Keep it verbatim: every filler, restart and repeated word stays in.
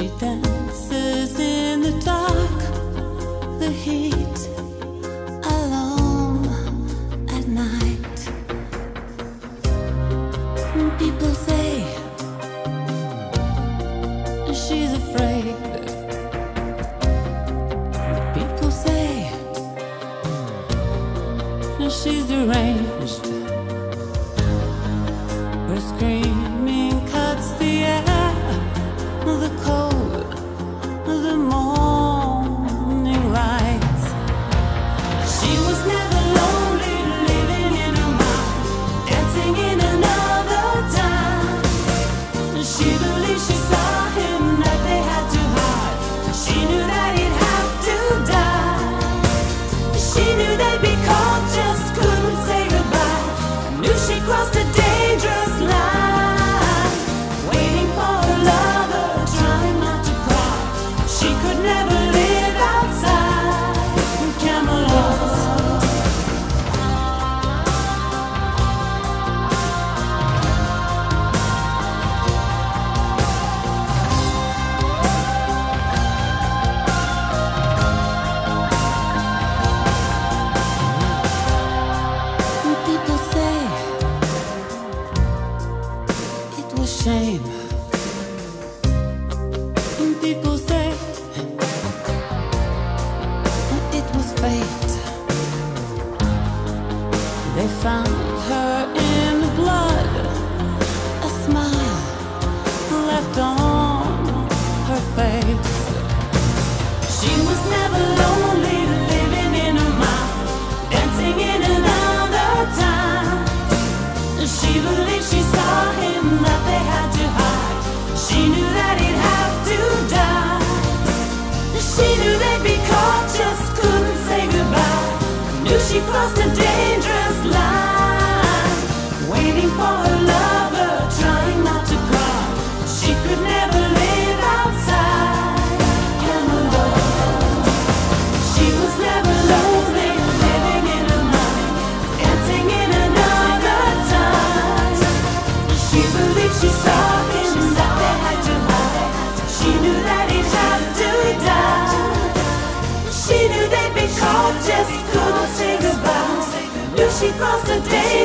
She dances in the dark, the heat, alone at night. People say she's afraid. People say she's deranged. Her screaming cuts the air. The cold, the morning lights. She was never lonely, living in her mind, dancing in another time. She believed she saw him, that they had to hide. She knew that he'd have to die. She knew they'd be caught, just couldn't say goodbye. I knew she crossed a dangerous line. Shame. People say it was fate. They found her in the blood, a smile left on her face. She was never lonely, living in her mind, dancing in another time. She believed she saw him, that they had to hide. She knew that he'd have to die. She knew they'd be caught, just couldn't say goodbye. Knew she crossed a dangerous line. Waiting for a lover, trying not to cry. She could never live outside Camelot. She was never lonely, living in her mind, dancing in another time. She believed she saw him, that they had to hide. She knew that he'd have to die. She knew they'd be caught, just couldn't say goodbye. Knew she crossed a day.